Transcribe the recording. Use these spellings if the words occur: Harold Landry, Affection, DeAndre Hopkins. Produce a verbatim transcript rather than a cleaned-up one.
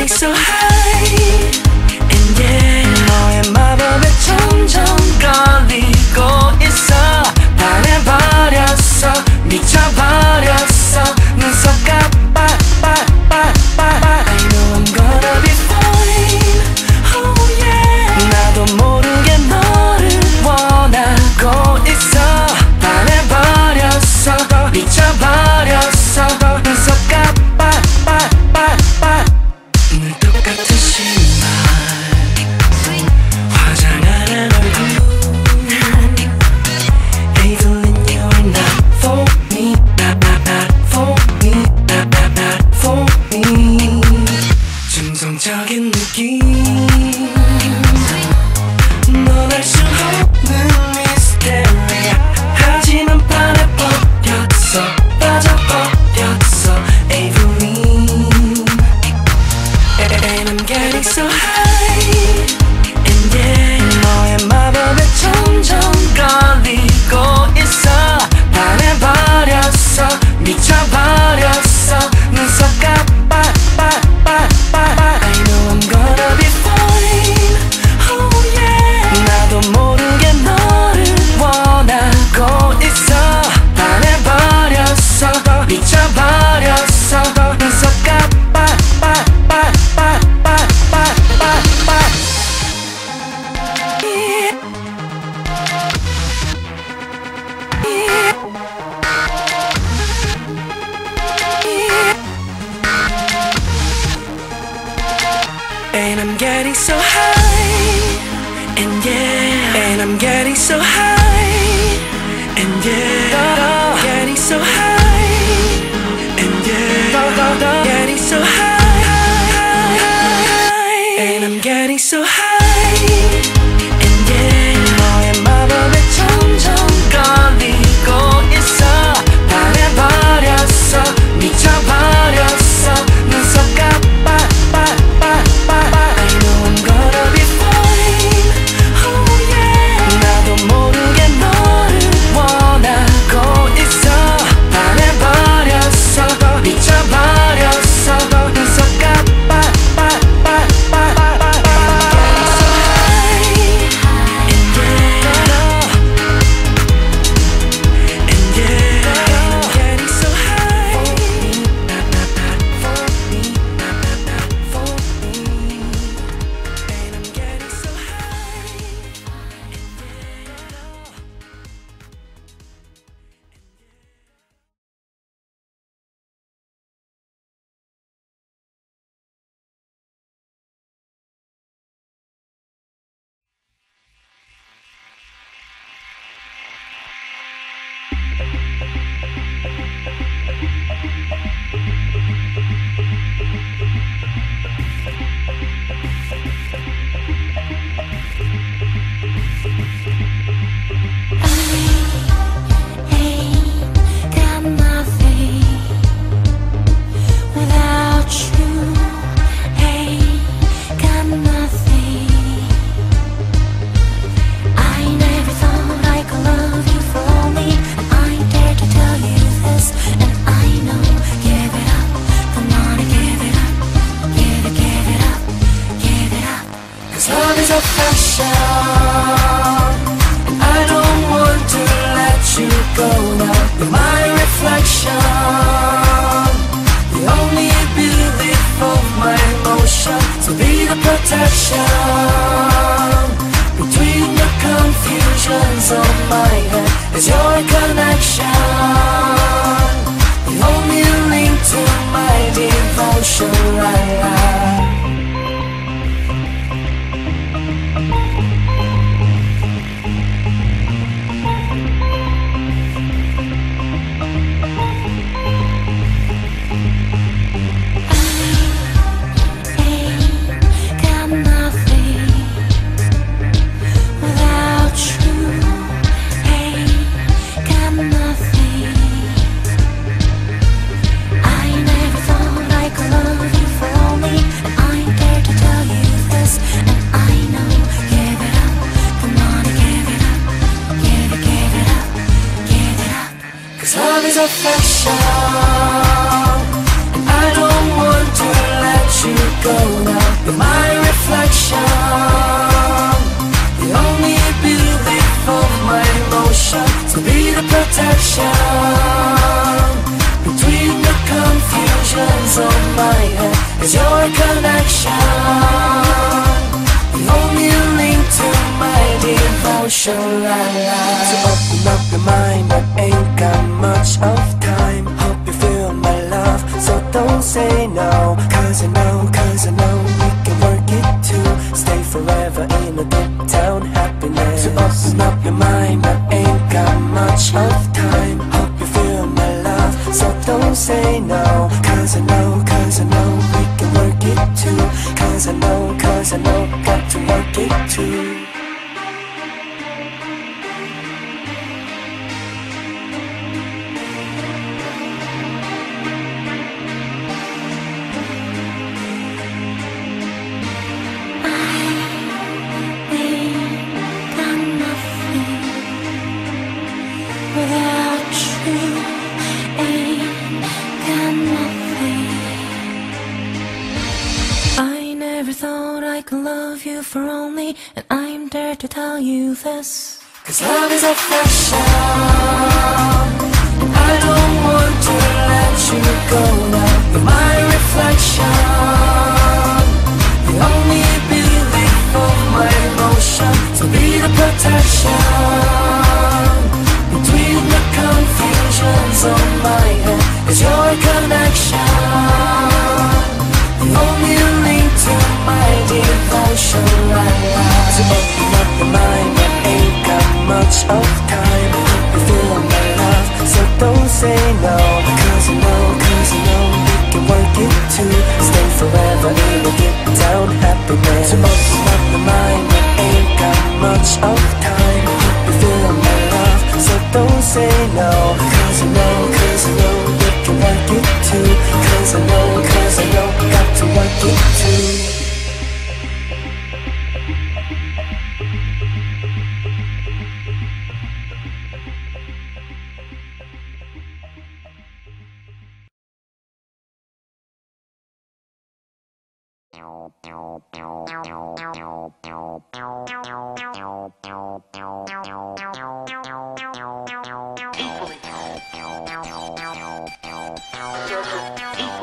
getting so high, and yeah, 너의 마법에 점점 걸리고 있어. 반해버렸어, 미쳐버렸어, 눈썹 깜빡빡빡빡. I know I'm gonna be fine, oh yeah. 나도 모르게 너를 원하고 있어. 반해버렸어, 미쳐버렸어, 눈썹 깜빡빡빡빡. 늘 똑같은 신발, 화장 안 한 얼굴. Evelyn, you are not for me, not, not, not for me, not, not, not for me. 중성적인 느낌, 넌 알 수 없는 미스테리야. 하지만 반해버렸어, 빠져버렸어, Evelyn. And I'm getting so high, and yeah, 너의 마법에 점점 걸리고 있어. 반해버렸어, 미쳐버렸어, 눈썹 깜빡빡빡빡. I know I'm gonna be fine, oh yeah. 나도 모르게 너를 원하고 있어. 반해버렸어, 미쳐버렸어, 눈썹 깜빡빡빡빡빡빡빡. And I'm getting so high, and yeah, and I'm getting so high, and yeah, getting so high, and yeah, getting so high, and I'm getting so high. And yeah, 너의 마법에 점점 걸리고 있어. 반해버렸어, 미쳐버렸어, 눈썹 깜빡빡빡빡. I know I'm gonna be fine, oh yeah. 나도 모르게 너를 원하고 있어. 반해버렸어, 미쳐버렸어, 눈썹 깜빡빡빡빡. Nothing. I never thought I could love you for only find it. It's your connection, the only link to my devotion. La la. So open up your mind, I ain't got much of time. Hope you feel my love, so don't say no. Cause I know, cause I know we can work it too. Stay forever in a deep down happiness. So open up your mind, I ain't got much of time. Hope you feel my love, so don't say no. Cause I know, cause I know we can work it too. Cause I know, cause I know, got to work it too. For only, and I'm there to tell you this. Cause love is affection, and I don't want to let you go now. You're my reflection, the only belief of my emotion. So be the protection between the confusions of my head. It's your connection, the only link to my devotion. La la. So open up your mind, I ain't got much of time. You feel my love, so don't say no. Cause I know, cause I know we can work it too. Stay forever and we'll get down happiness. So open up your mind, I ain't got much of time. You feel my love, so don't say no. Cause I know, cause I know we can work it too. Cause I know, cause I know to work it too. Equally.